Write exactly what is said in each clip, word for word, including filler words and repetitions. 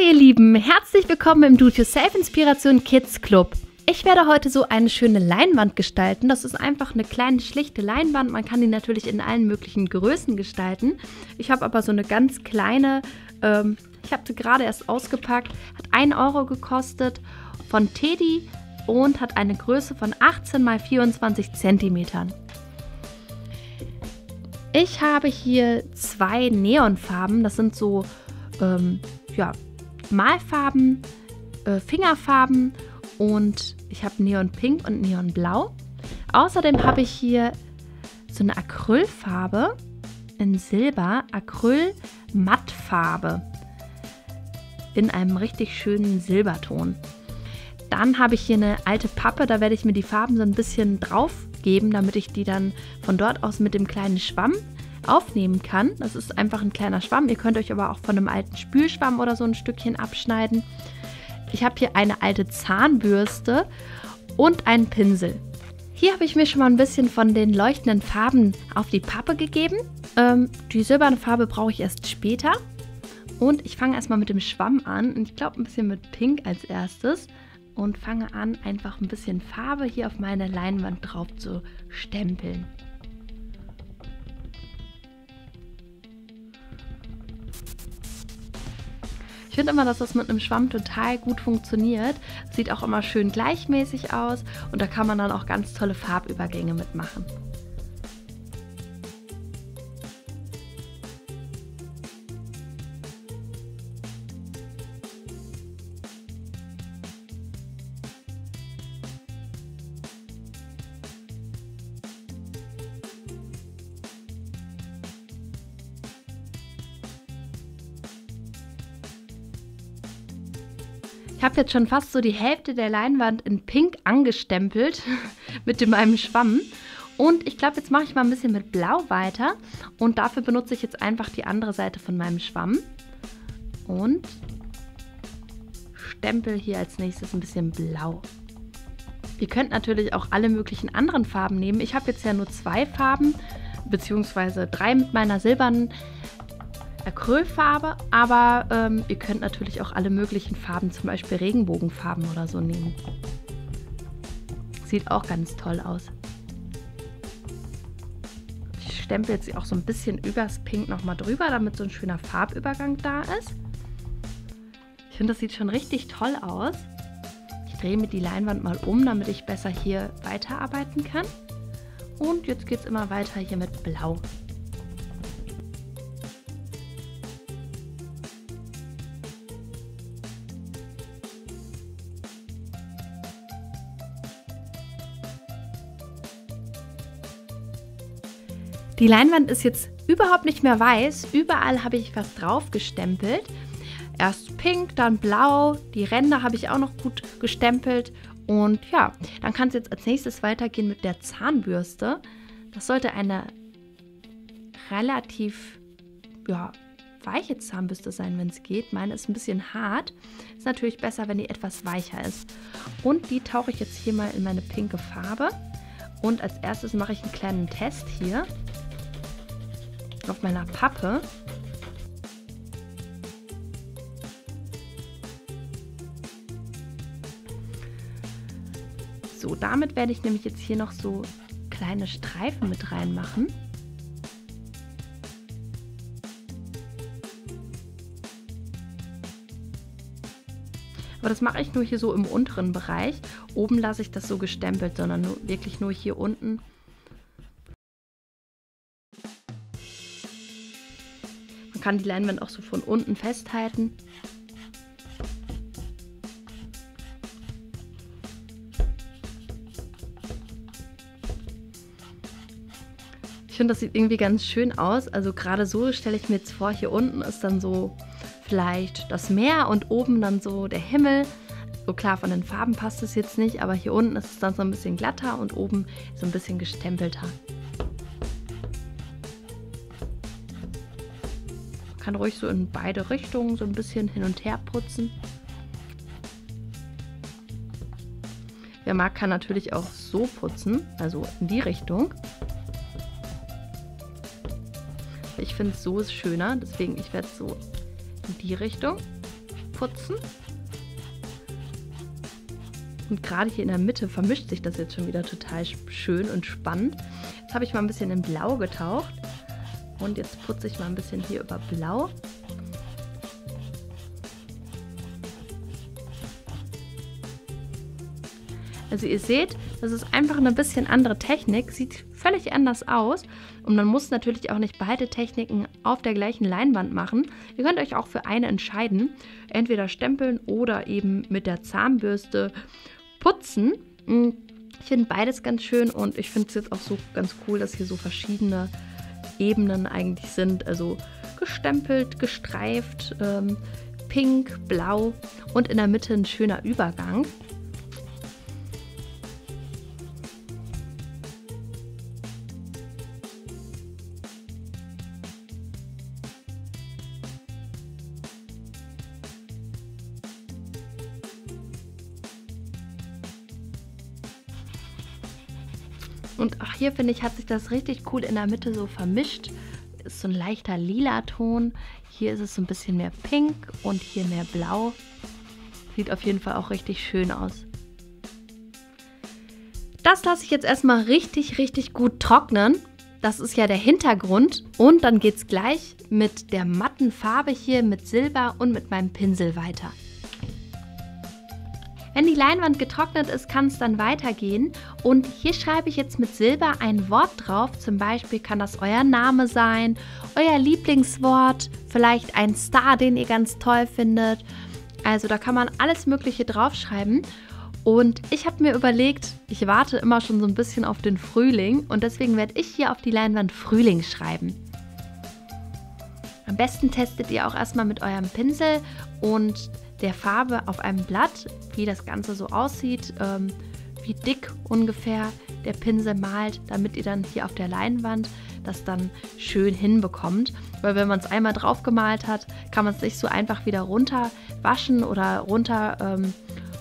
Hallo ihr Lieben, herzlich willkommen im Do-It-Yourself-Inspiration Kids Club. Ich werde heute so eine schöne Leinwand gestalten. Das ist einfach eine kleine, schlichte Leinwand. Man kann die natürlich in allen möglichen Größen gestalten. Ich habe aber so eine ganz kleine, ähm, ich habe sie gerade erst ausgepackt, hat ein Euro gekostet, von Teddy und hat eine Größe von achtzehn mal vierundzwanzig Zentimetern. Ich habe hier zwei Neonfarben, das sind so ähm, ja, Malfarben, äh, Fingerfarben, und ich habe Neon Pink und Neon Blau. Außerdem habe ich hier so eine Acrylfarbe in Silber, Acryl Mattfarbe in einem richtig schönen Silberton. Dann habe ich hier eine alte Pappe, da werde ich mir die Farben so ein bisschen drauf geben, damit ich die dann von dort aus mit dem kleinen Schwamm aufnehmen kann. Das ist einfach ein kleiner Schwamm. Ihr könnt euch aber auch von einem alten Spülschwamm oder so ein Stückchen abschneiden. Ich habe hier eine alte Zahnbürste und einen Pinsel. Hier habe ich mir schon mal ein bisschen von den leuchtenden Farben auf die Pappe gegeben. Ähm, die silberne Farbe brauche ich erst später. Und ich fange erstmal mit dem Schwamm an. Und ich glaube ein bisschen mit Pink als erstes. Und fange an, einfach ein bisschen Farbe hier auf meine Leinwand drauf zu stempeln. Ich finde immer, dass das mit einem Schwamm total gut funktioniert. Sieht auch immer schön gleichmäßig aus und da kann man dann auch ganz tolle Farbübergänge mitmachen. Ich habe jetzt schon fast so die Hälfte der Leinwand in Pink angestempelt mit dem, meinem Schwamm. Und ich glaube, jetzt mache ich mal ein bisschen mit Blau weiter. Und dafür benutze ich jetzt einfach die andere Seite von meinem Schwamm. Und stempel hier als nächstes ein bisschen Blau. Ihr könnt natürlich auch alle möglichen anderen Farben nehmen. Ich habe jetzt ja nur zwei Farben, beziehungsweise drei mit meiner silbernen Acrylfarbe, aber ähm, ihr könnt natürlich auch alle möglichen Farben, zum Beispiel Regenbogenfarben oder so, nehmen. Sieht auch ganz toll aus. Ich stempel jetzt auch so ein bisschen übers Pink nochmal drüber, damit so ein schöner Farbübergang da ist. Ich finde, das sieht schon richtig toll aus. Ich drehe mir die Leinwand mal um, damit ich besser hier weiterarbeiten kann. Und jetzt geht es immer weiter hier mit Blau. Die Leinwand ist jetzt überhaupt nicht mehr weiß, überall habe ich was drauf gestempelt. Erst pink, dann blau, die Ränder habe ich auch noch gut gestempelt. Und ja, dann kann es jetzt als nächstes weitergehen mit der Zahnbürste. Das sollte eine relativ ja, weiche Zahnbürste sein, wenn es geht. Meine ist ein bisschen hart, ist natürlich besser, wenn die etwas weicher ist. Und die tauche ich jetzt hier mal in meine pinke Farbe. Und als erstes mache ich einen kleinen Test hier auf meiner Pappe. So, damit werde ich nämlich jetzt hier noch so kleine Streifen mit reinmachen. Aber das mache ich nur hier so im unteren Bereich. Oben lasse ich das so gestempelt, sondern nur, wirklich nur hier unten. Man kann die Leinwand auch so von unten festhalten. Ich finde, das sieht irgendwie ganz schön aus. Also gerade so stelle ich mir jetzt vor, hier unten ist dann so vielleicht das Meer und oben dann so der Himmel. So klar, von den Farben passt es jetzt nicht, aber hier unten ist es dann so ein bisschen glatter und oben so ein bisschen gestempelter. Man kann ruhig so in beide Richtungen so ein bisschen hin und her putzen. Wer mag, kann natürlich auch so putzen, also in die Richtung. Ich finde es so schöner, deswegen ich werde so in die Richtung putzen. Und gerade hier in der Mitte vermischt sich das jetzt schon wieder total schön und spannend. Jetzt habe ich mal ein bisschen in Blau getaucht. Und jetzt putze ich mal ein bisschen hier über Blau. Also ihr seht, das ist einfach eine bisschen andere Technik, sieht völlig anders aus und man muss natürlich auch nicht beide Techniken auf der gleichen Leinwand machen. Ihr könnt euch auch für eine entscheiden, entweder stempeln oder eben mit der Zahnbürste putzen. Ich finde beides ganz schön und ich finde es jetzt auch so ganz cool, dass hier so verschiedene Ebenen eigentlich sind, also gestempelt, gestreift, ähm, pink, blau und in der Mitte ein schöner Übergang. Und auch hier, finde ich, hat sich das richtig cool in der Mitte so vermischt. Ist so ein leichter lila Ton. Hier ist es so ein bisschen mehr pink und hier mehr blau. Sieht auf jeden Fall auch richtig schön aus. Das lasse ich jetzt erstmal richtig, richtig gut trocknen. Das ist ja der Hintergrund. Und dann geht es gleich mit der matten Farbe hier, mit Silber und mit meinem Pinsel weiter. Wenn die Leinwand getrocknet ist, kann es dann weitergehen und hier schreibe ich jetzt mit Silber ein Wort drauf, zum Beispiel kann das euer Name sein, euer Lieblingswort, vielleicht ein Star, den ihr ganz toll findet, also da kann man alles Mögliche draufschreiben und ich habe mir überlegt, ich warte immer schon so ein bisschen auf den Frühling und deswegen werde ich hier auf die Leinwand Frühling schreiben. Am besten testet ihr auch erstmal mit eurem Pinsel und der Farbe auf einem Blatt, wie das Ganze so aussieht, ähm, wie dick ungefähr der Pinsel malt, damit ihr dann hier auf der Leinwand das dann schön hinbekommt. Weil wenn man es einmal drauf gemalt hat, kann man es nicht so einfach wieder runter waschen oder runter ähm,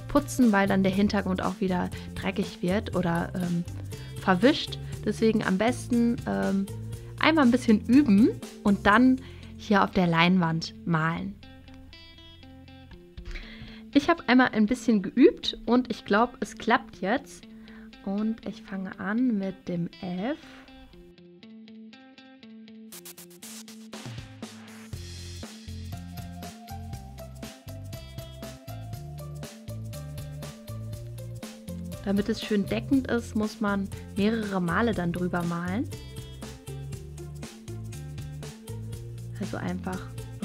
putzen, weil dann der Hintergrund auch wieder dreckig wird oder ähm, verwischt. Deswegen am besten ähm, einmal ein bisschen üben und dann hier auf der Leinwand malen. Ich habe einmal ein bisschen geübt und ich glaube, es klappt jetzt. Und ich fange an mit dem F. Damit es schön deckend ist, muss man mehrere Male dann drüber malen. Also einfach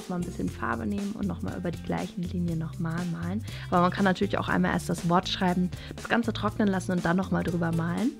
mal ein bisschen Farbe nehmen und nochmal über die gleichen Linien nochmal malen. Aber man kann natürlich auch einmal erst das Wort schreiben, das Ganze trocknen lassen und dann nochmal drüber malen.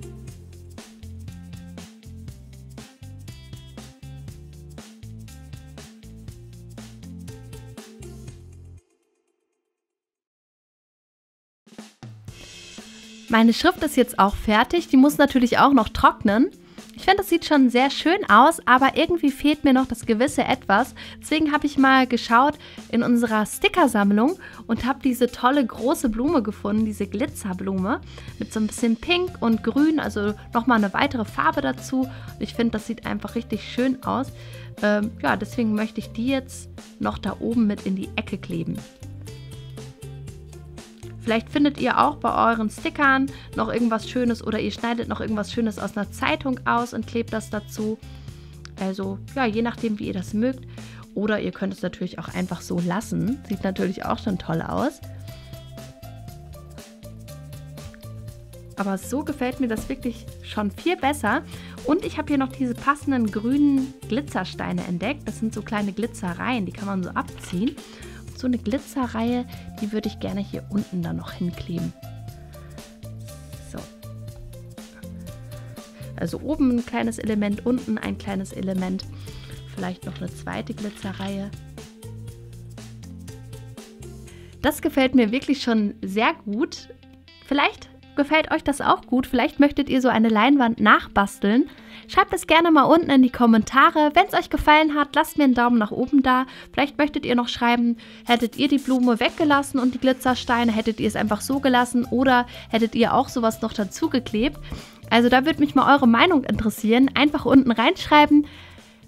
Meine Schrift ist jetzt auch fertig, die muss natürlich auch noch trocknen. Ich finde, das sieht schon sehr schön aus, aber irgendwie fehlt mir noch das gewisse Etwas. Deswegen habe ich mal geschaut in unserer Stickersammlung und habe diese tolle große Blume gefunden, diese Glitzerblume mit so ein bisschen Pink und Grün, also nochmal eine weitere Farbe dazu. Ich finde, das sieht einfach richtig schön aus. Ähm, ja, deswegen möchte ich die jetzt noch da oben mit in die Ecke kleben. Vielleicht findet ihr auch bei euren Stickern noch irgendwas Schönes oder ihr schneidet noch irgendwas Schönes aus einer Zeitung aus und klebt das dazu. Also ja, je nachdem, wie ihr das mögt. Oder ihr könnt es natürlich auch einfach so lassen. Sieht natürlich auch schon toll aus. Aber so gefällt mir das wirklich schon viel besser. Und ich habe hier noch diese passenden grünen Glitzersteine entdeckt. Das sind so kleine Glitzereien, die kann man so abziehen. So eine Glitzerreihe, die würde ich gerne hier unten dann noch hinkleben. So. Also oben ein kleines Element, unten ein kleines Element, vielleicht noch eine zweite Glitzerreihe. Das gefällt mir wirklich schon sehr gut. Vielleicht gefällt euch das auch gut, vielleicht möchtet ihr so eine Leinwand nachbasteln. Schreibt es gerne mal unten in die Kommentare. Wenn es euch gefallen hat, lasst mir einen Daumen nach oben da. Vielleicht möchtet ihr noch schreiben, hättet ihr die Blume weggelassen und die Glitzersteine, hättet ihr es einfach so gelassen oder hättet ihr auch sowas noch dazu geklebt. Also da würde mich mal eure Meinung interessieren. Einfach unten reinschreiben.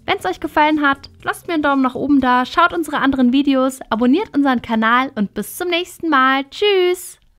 Wenn es euch gefallen hat, lasst mir einen Daumen nach oben da, schaut unsere anderen Videos, abonniert unseren Kanal und bis zum nächsten Mal. Tschüss!